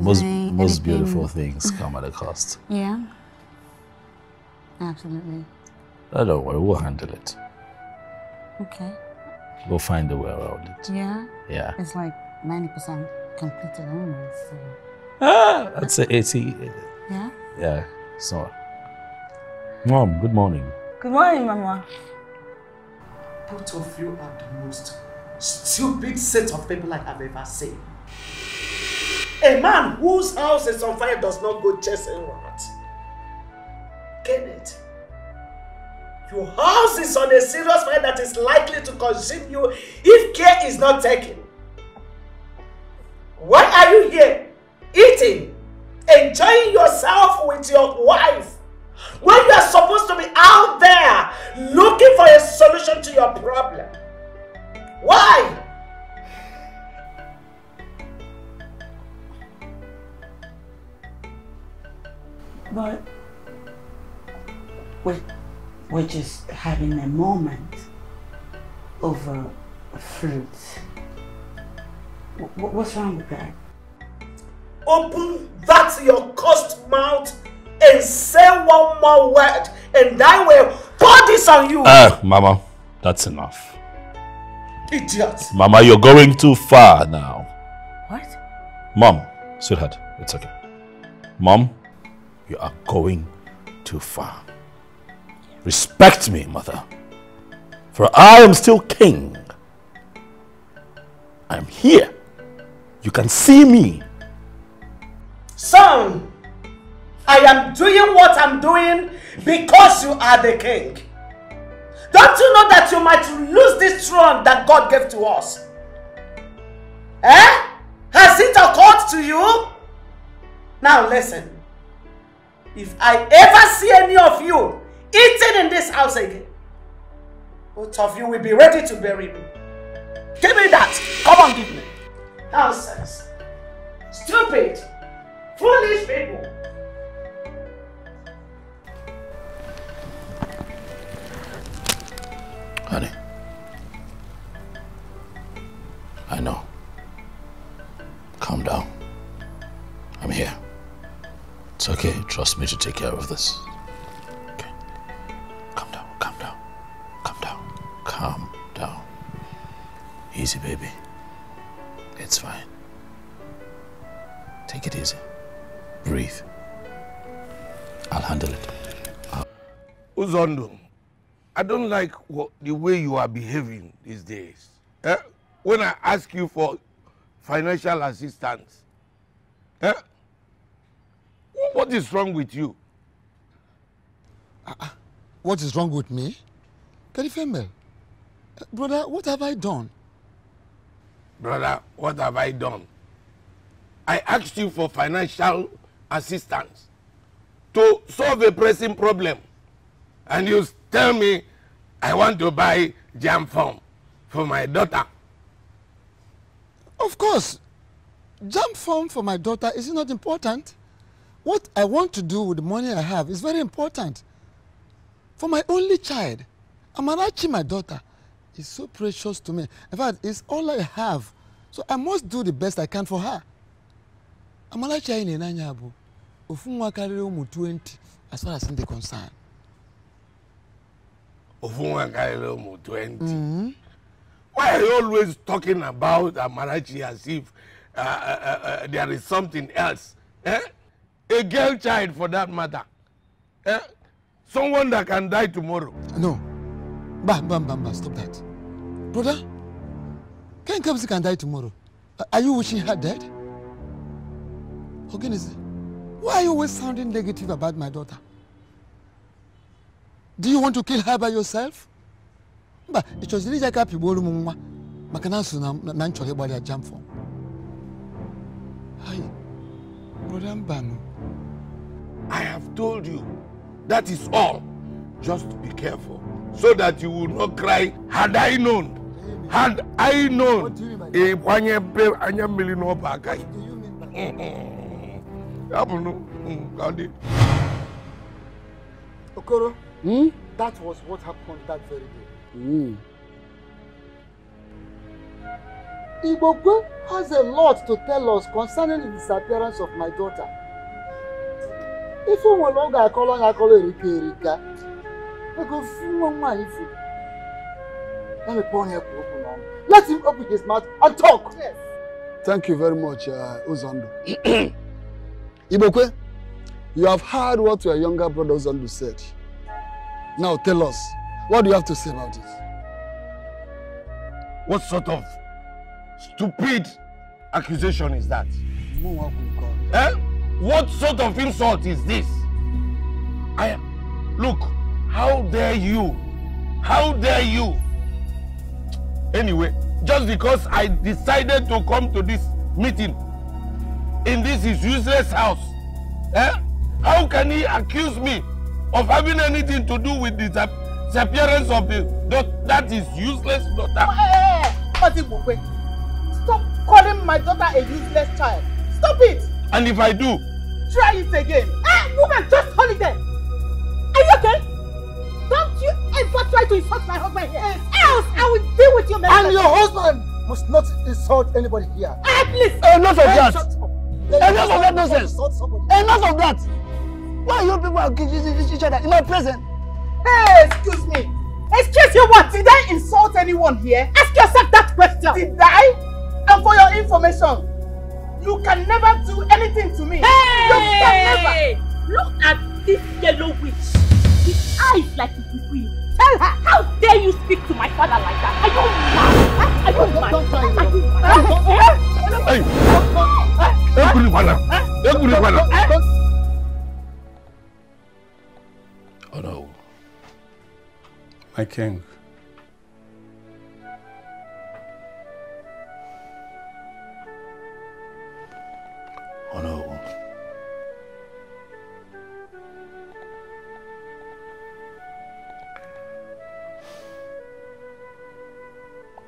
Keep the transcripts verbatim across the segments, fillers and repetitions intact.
most anything. most beautiful things come at a cost. Yeah. Absolutely. Oh, don't worry, we'll handle it. Okay. We'll find a way around it. Yeah? Yeah. It's like ninety percent completed almost. So. Ah, that's an eighty. Yeah? Yeah, so. Mom, good morning. Good morning, Mama. Both of you are the most stupid set of people I have ever seen. A man whose house is on fire does not go chasing rot. Get it? Your house is on a serious fire that is likely to consume you if care is not taken. Why are you here? Eating, enjoying yourself with your wife, when you are supposed to be out there looking for a solution to your problem. Why? But we're, we're just having a moment over fruit. W- what's wrong with that? Open that your cursed mouth and say one more word, and I will pour this on you. Ah, uh, Mama, that's enough. Idiot. Mama, you're going too far now. What? Mom, sweetheart, it's okay. Mom, you are going too far. Respect me, mother, for I am still king. I am here. You can see me. Son, I am doing what I'm doing because you are the king. Don't you know that you might lose this throne that God gave to us? Eh? Has it occurred to you? Now listen. If I ever see any of you eating in this house again, both of you will be ready to bury me. Give me that. Come on, give me. Nonsense. Stupid. Foolish people. Honey. I know. Calm down. I'm here. It's okay. Trust me to take care of this. Okay. Calm down. Calm down. Calm down. Calm down. Easy, baby. It's fine. Take it easy. Breathe. I'll handle it. I'll... Uzondu, I don't like what, the way you are behaving these days. Eh? When I ask you for financial assistance, eh? What is wrong with you? Uh, what is wrong with me? Kalifemel, brother, what have I done? Brother, what have I done? I asked you for financial assistance to solve a pressing problem. And you tell me I want to buy jam form for my daughter. Of course. Jam form for my daughter is not important. What I want to do with the money I have is very important. For my only child, Amarachi, my daughter, is so precious to me. In fact, it's all I have. So I must do the best I can for her. Amarachi ayi nenanya abo. Ofunwa kariri umu twenty as far as I'm concerned. Ofunwa kariri umu twenty. Why are you always talking about Amarachi as if uh, uh, uh, there is something else? Eh? A girl child, for that matter. Eh? Someone that can die tomorrow. No. Bam, bam, bam, bam. Stop that. Brother, Ken Kamsi can die tomorrow. Uh, are you wishing her dead? Oginide, why are you always sounding negative about my daughter? Do you want to kill her by yourself? But it was really like a people who are jump for. Hi, brother Mbano. I have told you, that is all. Just be careful, so that you will not cry, had I known, had I known. What do you mean by that? What do you mean by that? I don't know. Okoro, hmm? That was what happened that very day. Mm. Ibokwe has a lot to tell us concerning the disappearance of my daughter. If you no longer call her, call her Rika. I go fool my wife. Let me point her open arm. Let him open his mouth and talk. Yes. Thank you very much, uh, Uzondu. Ibokwe, you have heard what your younger brother Uzondu said. Now tell us, what do you have to say about it? What sort of stupid accusation is that? No, eh? What sort of insult is this? I look, how dare you? How dare you? Anyway, just because I decided to come to this meeting in this his useless house, eh? How can he accuse me of having anything to do with the disappearance of the that, that is useless daughter? Hey, hey, hey. Stop calling my daughter a useless child. Stop it. And if I do, try it again. Hey, woman, just hold it there. Are you okay? Don't you ever try to insult my husband here. Else, I will deal with you, man. And your husband must not insult anybody here. At least. Enough of that. Enough of that nonsense. Enough of that. Why you people are accusing each other in my presence? Hey, excuse me. Excuse you what? Did I insult anyone here? Ask yourself that question. Did I? And for your information, you can never do anything to me. Hey! You can never. Look at this yellow witch. With eyes like a queen. Tell her, how dare you speak to my father like that? Are you mad? Are you mad? Are you mad? Hey! Everybody, everybody. Oh no. My king. Oh no.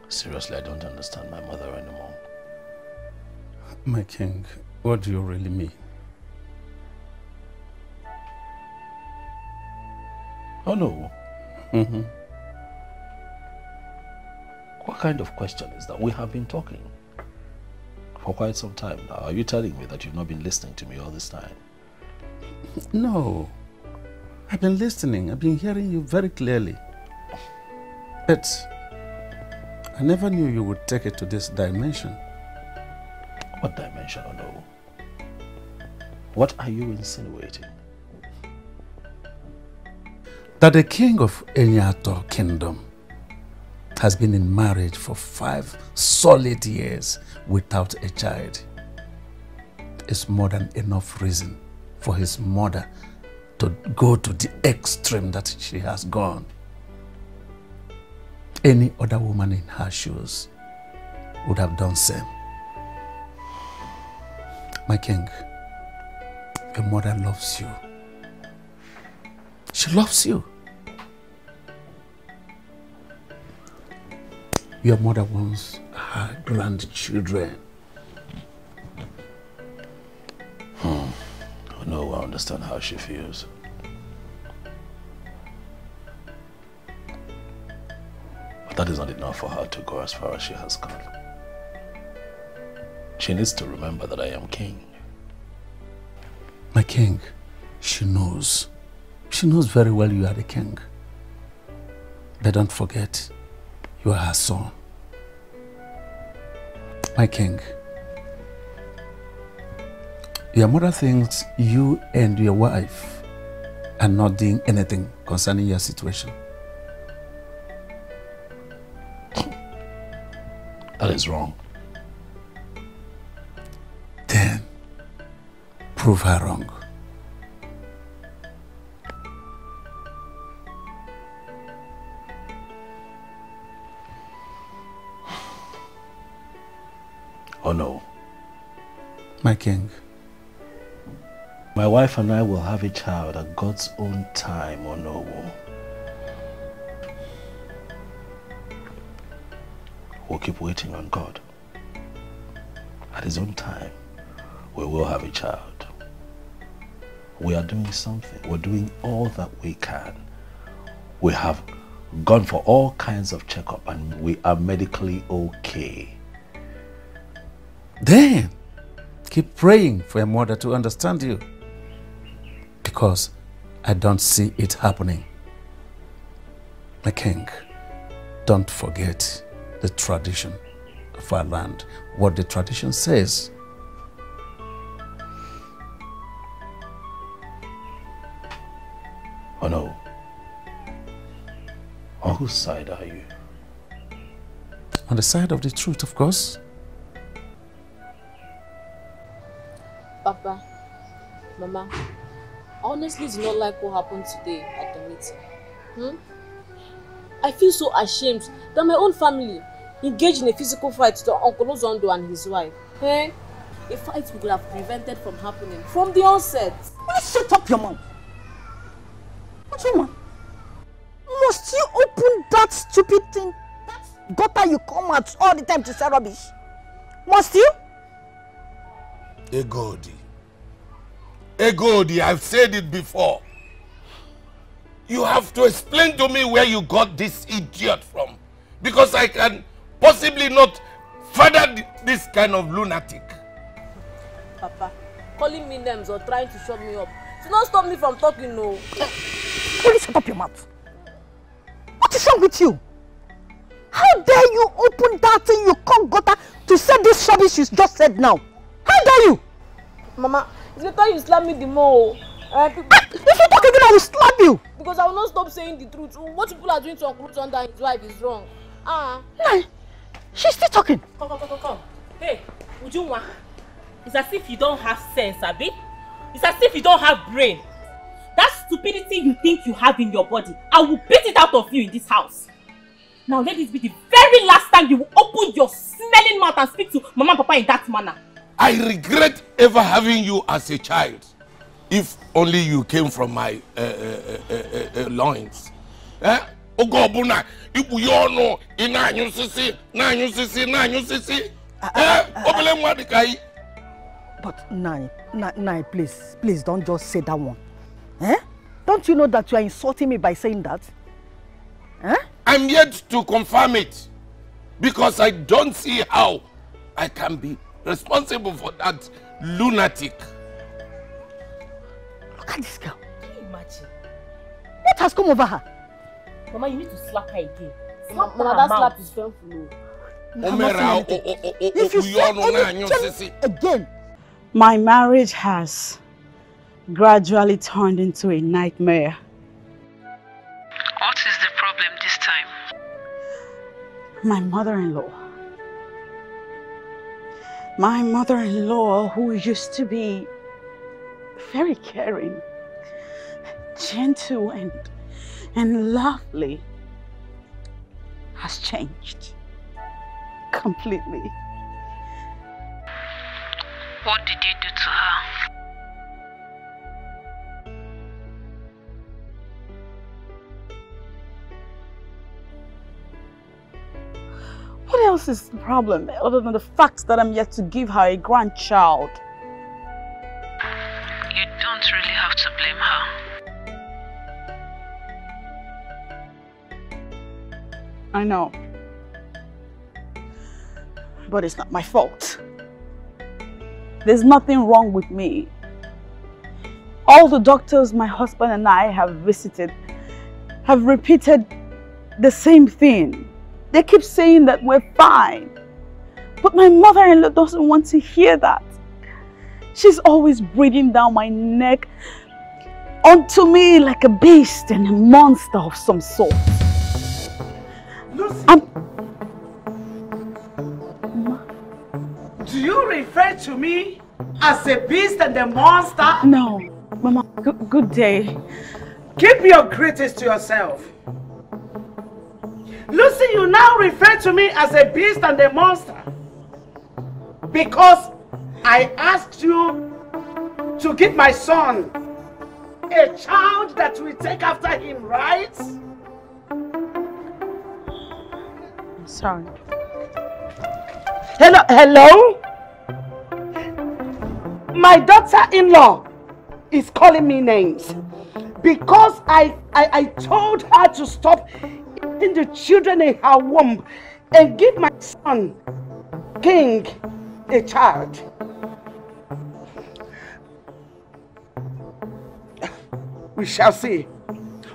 Seriously, I don't understand my mother anymore. My king, what do you really mean? Oh no. Mm-hmm. What kind of question is that? We have been talking for quite some time now. Are you telling me that you've not been listening to me all this time? No. I've been listening. I've been hearing you very clearly. But I never knew you would take it to this dimension. What dimension? Oh no. What are you insinuating? That the king of Enyato Kingdom has been in marriage for five solid years without a child is more than enough reason for his mother to go to the extreme that she has gone. Any other woman in her shoes would have done the same. My king, your mother loves you. She loves you. Your mother wants her grandchildren. Hmm. Oh no, I understand how she feels. But that is not enough for her to go as far as she has gone. She needs to remember that I am king. My king, she knows. She knows very well you are the king. But don't forget, you are her son. My king, your mother thinks you and your wife are not doing anything concerning your situation. That is wrong. Then, prove her wrong. Oh no. My king. My wife and I will have a child at God's own time, oh no. We'll keep waiting on God. At his own time, we will have a child. We are doing something. We're doing all that we can. We have gone for all kinds of checkup and we are medically okay. Then keep praying for your mother to understand you, because I don't see it happening. My king, don't forget the tradition of our land, what the tradition says. Oh no. On whose side are you? On the side of the truth, of course. Papa, Mama, I honestly do not like what happened today at the meeting. Hmm? I feel so ashamed that my own family engaged in a physical fight to Uncle Uzondu and his wife. Hey? A fight we could have prevented from happening from the onset. Why shut up your mouth? What you want? Must you open that stupid thing, that gutter you come out all the time to say rubbish? Must you? Egodi. Egodi, I've said it before. You have to explain to me where you got this idiot from, because I can possibly not further this kind of lunatic. Papa, calling me names or trying to shut me up, do not stop me from talking, no. Please shut up your mouth. What is wrong with you? How dare you open that thing you can't go to, to say this rubbish you just said now? How dare you? Mama, it's better you slap me the more. Uh, if you talk again, I will slap you. Because I will not stop saying the truth. What people are doing to Uncle Uzondu and his wife is wrong. Ah. Uh. No, she's still talking. Come, come, come, come. Hey, Ujumwa, it's as if you don't have sense, Abi. It's as if you don't have brain. That stupidity you think you have in your body, I will beat it out of you in this house. Now let this be the very last time you will open your smelling mouth and speak to Mama and Papa in that manner. I regret ever having you as a child. If only you came from my uh, uh, uh, uh, uh, loins. Eh? Ogobuna, if you all know, in nine you see, nine you see, nine you see. Eh? But nine, nine, please, please don't just say that one. Eh? Don't you know that you are insulting me by saying that? Eh? I'm yet to confirm it, because I don't see how I can be responsible for that lunatic. Look at this girl. Can you imagine? What has come over her? Mama, you need to slap her again. Slap Mama, her that mouth. Slap is painful. Omera, oh, oh, oh, oh, if you slap anything again. My marriage has gradually turned into a nightmare. What is the problem this time? My mother-in-law. My mother-in-law, who used to be very caring, gentle, and, and lovely, has changed completely. What did you do to her? What else is the problem, other than the fact that I'm yet to give her a grandchild? You don't really have to blame her. I know. But it's not my fault. There's nothing wrong with me. All the doctors my husband and I have visited have repeated the same thing. They keep saying that we're fine. But my mother-in-law doesn't want to hear that. She's always breathing down my neck onto me like a beast and a monster of some sort. Lucy! I'm... Do you refer to me as a beast and a monster? No. Mama, good, good day. Keep your greatest to yourself. Lucy, you now refer to me as a beast and a monster because I asked you to give my son a child that will take after him, right? I'm sorry. Hello, hello? My daughter-in-law is calling me names because I, I, I told her to stop the children in her womb and give my son, King, a child. We shall see.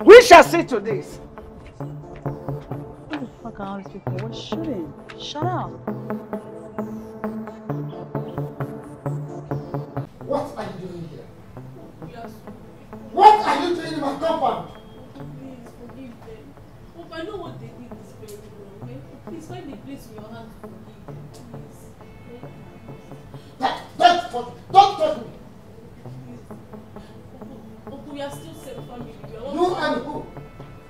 We shall see to this. What the fuck are all these people? We're shooting. Shut up. What are you doing here? Yes. What are you doing in my compound? Please forgive them. Hope I know what they did is very wrong, okay? Please find a place in your hands to forgive them. Please. That, that, don't touch me. Please. Oku, we are still same family. You and who?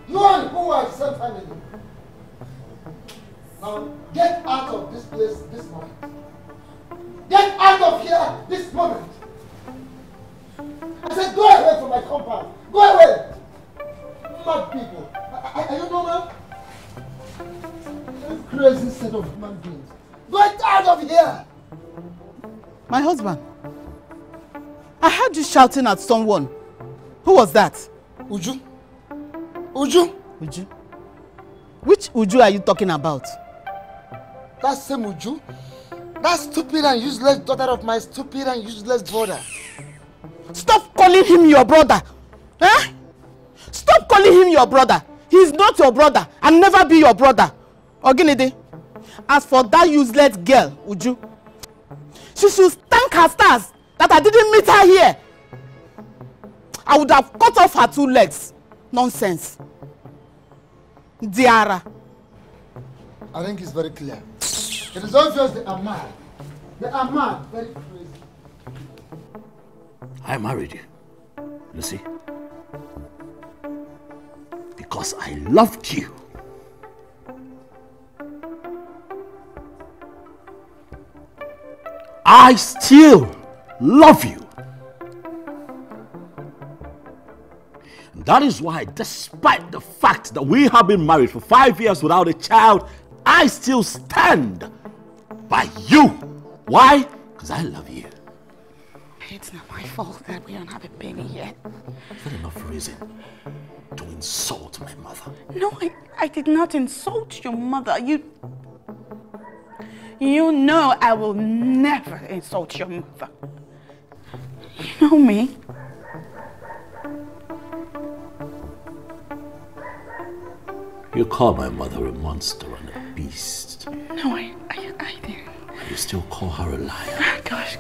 You and who are the same family? Now get out of this place this moment. Get out of here this moment. I said go away from my compound. Go away. Mad people. Are, are you normal? You crazy set of human beings. Get out of here. My husband. I heard you shouting at someone. Who was that? Uju. Uju. Uju. Which Uju are you talking about? That same Uju. That stupid and useless daughter of my stupid and useless brother. Stop calling him your brother. Eh? Stop calling him your brother. He's not your brother. I'll never be your brother. Oginide, as for that useless girl, Uju, she should thank her stars that I didn't meet her here. I would have cut off her two legs. Nonsense. Diara. I think it's very clear. It is obvious they are mad. They are mad. Very crazy. I married you, Lucy. Because I loved you. I still love you. That is why, despite the fact that we have been married for five years without a child, I still stand by you. Why? Because I love you. It's not my fault that we don't have a baby yet. Is that enough reason to insult my mother? No, I, I did not insult your mother. You, you know I will never insult your mother. You know me. You call my mother a monster and a beast. No, I, I, I didn't. You still call her a liar. Oh, gosh.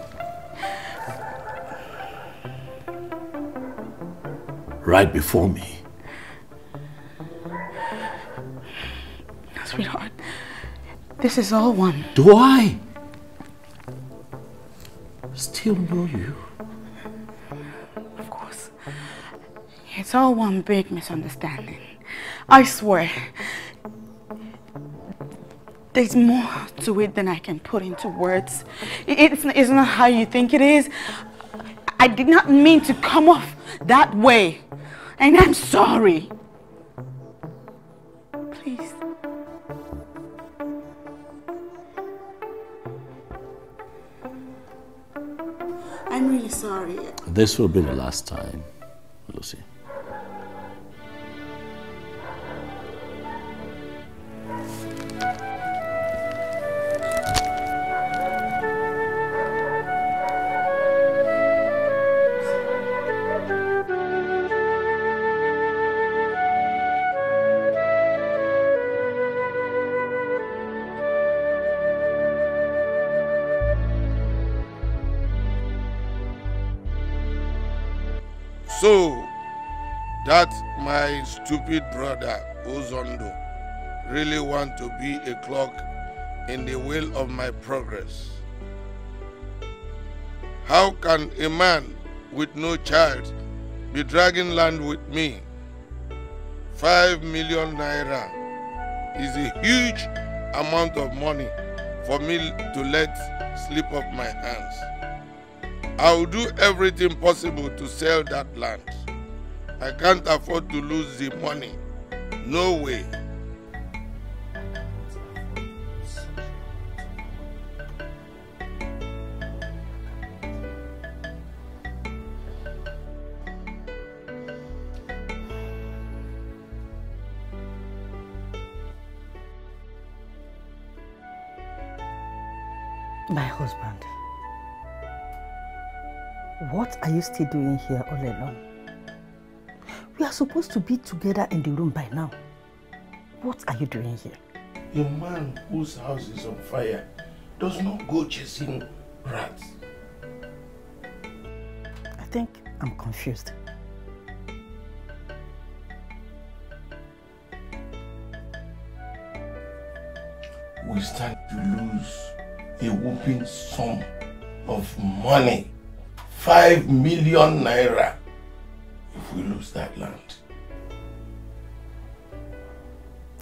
Right before me. No, sweetheart. This is all one. Do I still know you? Of course. It's all one big misunderstanding. I swear, there's more to it than I can put into words. It's, it's not how you think it is. I did not mean to come off that way. And I'm sorry. Please. I'm really sorry. This will be the last time, Lucy. So, that my stupid brother, Uzondu, really want to be a clog in the wheel of my progress. How can a man with no child be dragging land with me? Five million naira is a huge amount of money for me to let slip of my hands. I will do everything possible to sell that land. I can't afford to lose the money. No way. My husband, what are you still doing here all alone? We are supposed to be together in the room by now. What are you doing here? Your man whose house is on fire does not go chasing rats. I think I'm confused. We start to lose a whooping sum of money, five million naira, if we lose that land.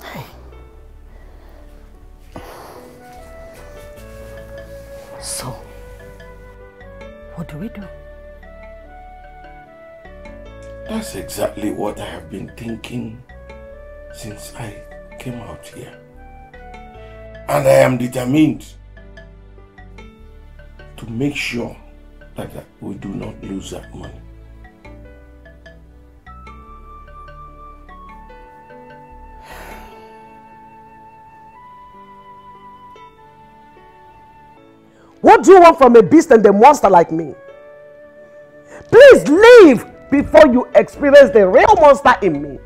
Hey. So, what do we do? That's exactly what I have been thinking since I came out here. And I am determined to make sure that we do not lose that money. What do you want from a beast and a monster like me? Please leave before you experience the real monster in me.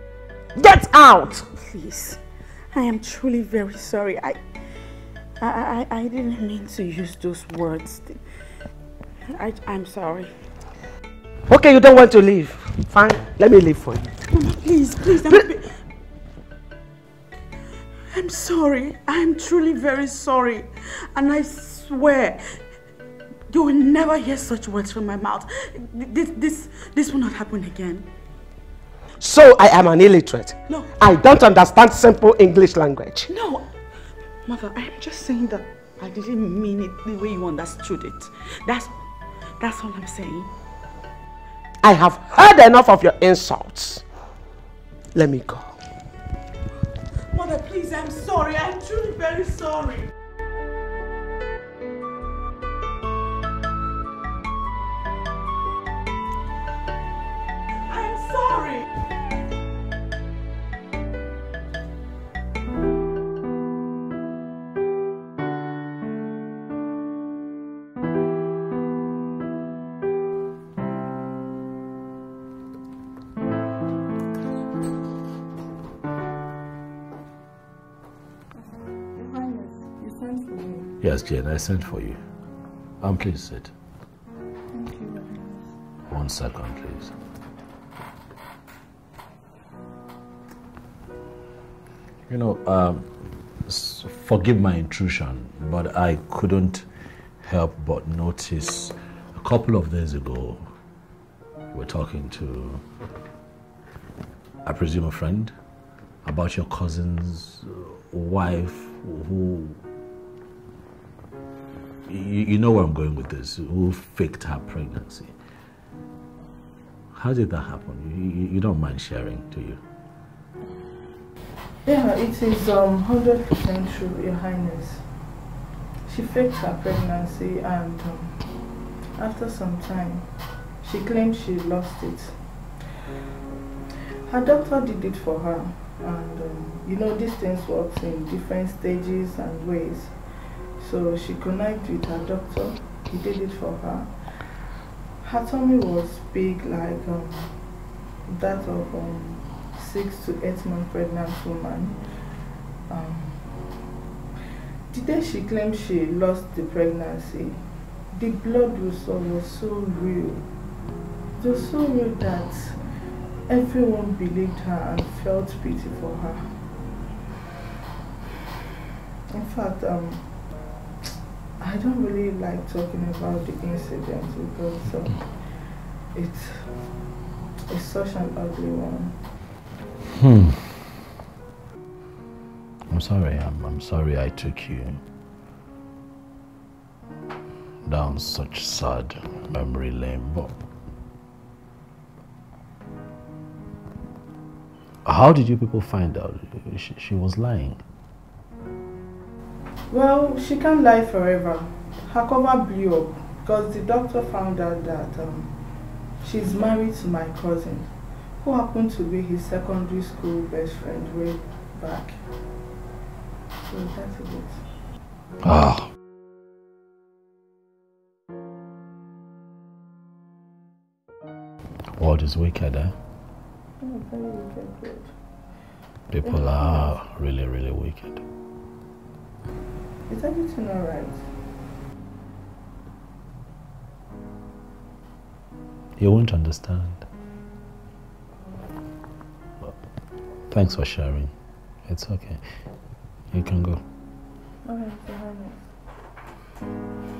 Get out! Please, I am truly very sorry. I, I, I, I didn't mean to use those words. I, I'm sorry. Okay, you don't want to leave. Fine, let me leave for you. Mama, please, please. I'm, please. I'm sorry. I'm truly very sorry. And I swear, you will never hear such words from my mouth. This, this, this will not happen again. So I am an illiterate. No. I don't understand simple English language. No. Mother, I am just saying that I didn't mean it the way you understood it. That's, that's all I'm saying. I have heard enough of your insults. Let me go. Mother, please, I'm sorry. I'm truly very sorry. I'm sorry. Yes, Jen, I sent for you. Um, please sit. Thank you. One second, please. You know, um, forgive my intrusion, but I couldn't help but notice a couple of days ago you were talking to, I presume, a friend about your cousin's wife who... You know where I'm going with this. Who faked her pregnancy? How did that happen? You, you don't mind sharing, do you? Yeah, it is um one hundred percent true, Your Highness. She faked her pregnancy and um, after some time, she claimed she lost it. Her doctor did it for her and um, you know these things work in different stages and ways. So she connived with her doctor, he did it for her. Her tummy was big, like um, that of um, six to eight month pregnant woman. Um, the day she claimed she lost the pregnancy, the blood we saw was so real. It was so real that everyone believed her and felt pity for her. In fact, um, I don't really like talking about the incident because um, it's, it's such an ugly one. Hmm. I'm sorry, I'm, I'm sorry I took you down such sad memory lane, but how did you people find out she, she was lying? Well, she can't lie forever. Her cover blew up because the doctor found out that um, she's married to my cousin, who happened to be his secondary school best friend way back. So that's it. Ah. World is wicked, eh? Oh, very wicked. People yeah. are really, really wicked. Is everything all right? You won't understand. Thanks for sharing. It's okay. You can go. All right, so how nice.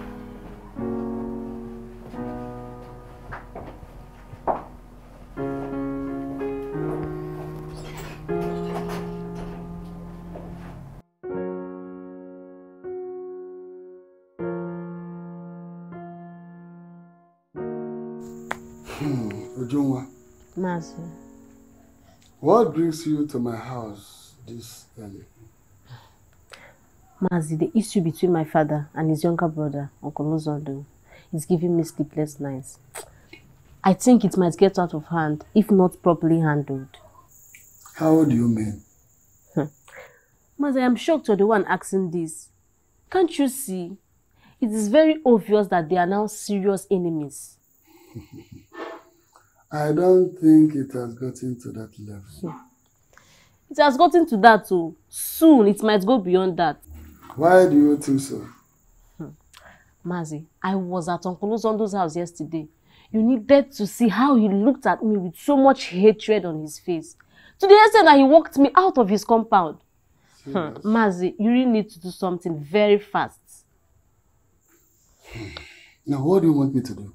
Ujumwa. Mazi. What brings you to my house this early? Mazi, the issue between my father and his younger brother, Uncle Uzondu, is giving me sleepless nights. I think it might get out of hand if not properly handled. How do you mean? Mazi, I'm shocked you're the one asking this. Can't you see? It is very obvious that they are now serious enemies. I don't think it has gotten to that level. It has gotten to that too. Soon it might go beyond that. Why do you think so? Hmm. Mazi, I was at Uncle Uzondo's house yesterday. You needed to see how he looked at me with so much hatred on his face. To the extent that he walked me out of his compound. Hmm. Mazi, you really need to do something very fast. Hmm. Now what do you want me to do?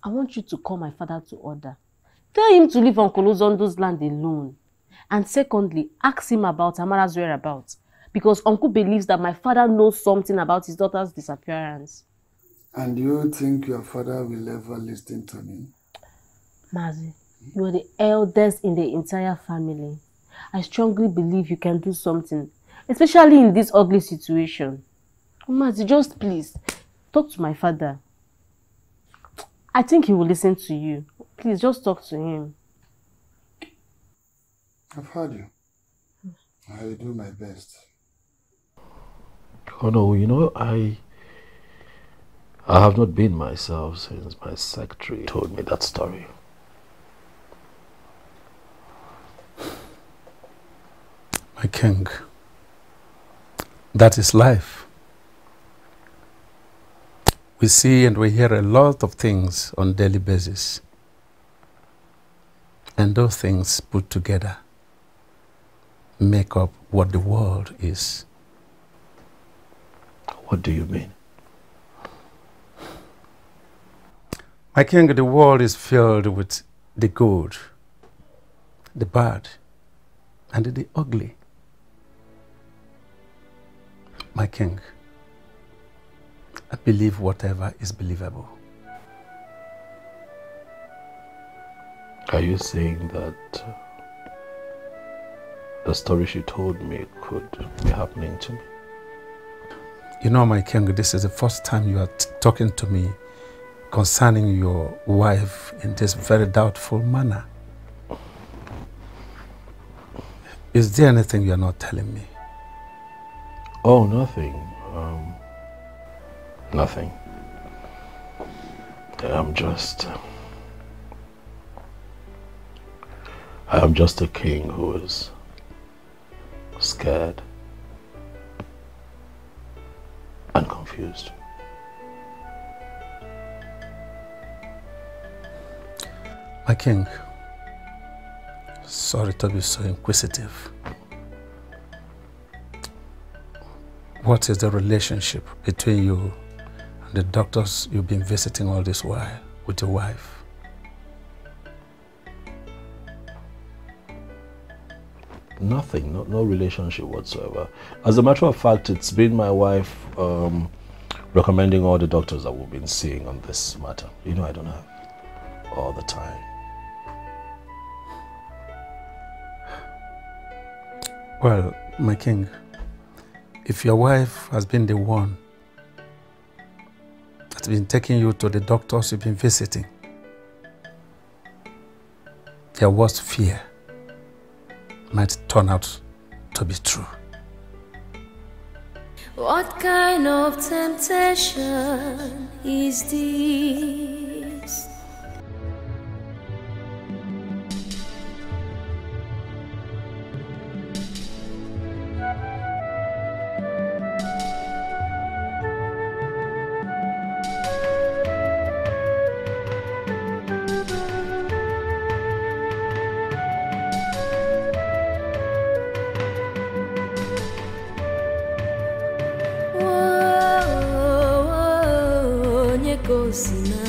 I want you to call my father to order. Tell him to leave Uncle Uzondo's land alone. And secondly, ask him about Amara's whereabouts. Because Uncle believes that my father knows something about his daughter's disappearance. And do you think your father will ever listen to me? Mazi, you are the eldest in the entire family. I strongly believe you can do something. Especially in this ugly situation. Mazi, just please, talk to my father. I think he will listen to you. Please, just talk to him. I've heard you. I will do my best. Oh no, you know, I... I have not been myself since my secretary told me that story. My king, that is life. We see and we hear a lot of things on a daily basis. And those things put together make up what the world is. What do you mean? My king, the world is filled with the good, the bad, and the ugly. My king, I believe whatever is believable. Are you saying that the story she told me could be happening to me? You know, my king, this is the first time you are talking to me concerning your wife in this very doubtful manner. Is there anything you are not telling me? Oh, nothing. Um, Nothing. I'm just... I am just a king who is scared and confused. My king, sorry to be so inquisitive. What is the relationship between you the doctors you've been visiting all this while with your wife? Nothing, no, no relationship whatsoever. As a matter of fact, it's been my wife um, recommending all the doctors that we've been seeing on this matter. You know, I don't have all the time. Well, my king, if your wife has been the one that's been taking you to the doctors you've been visiting, your worst fear might turn out to be true. What kind of temptation is this?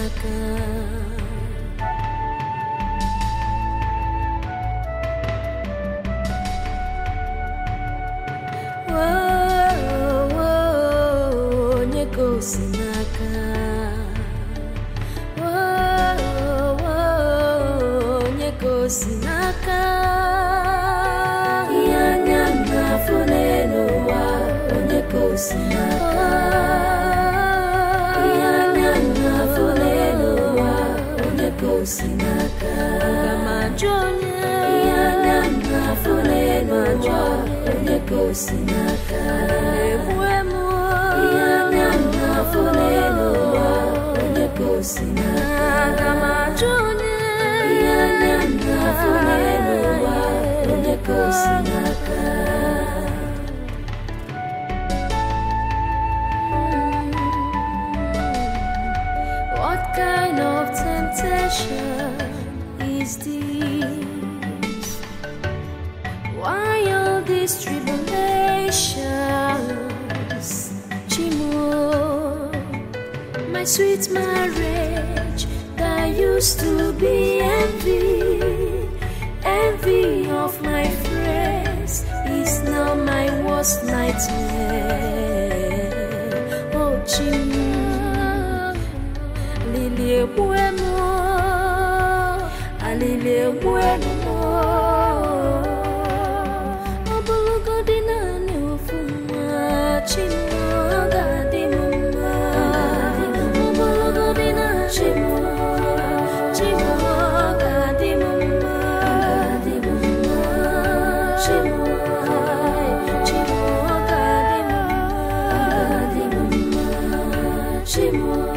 She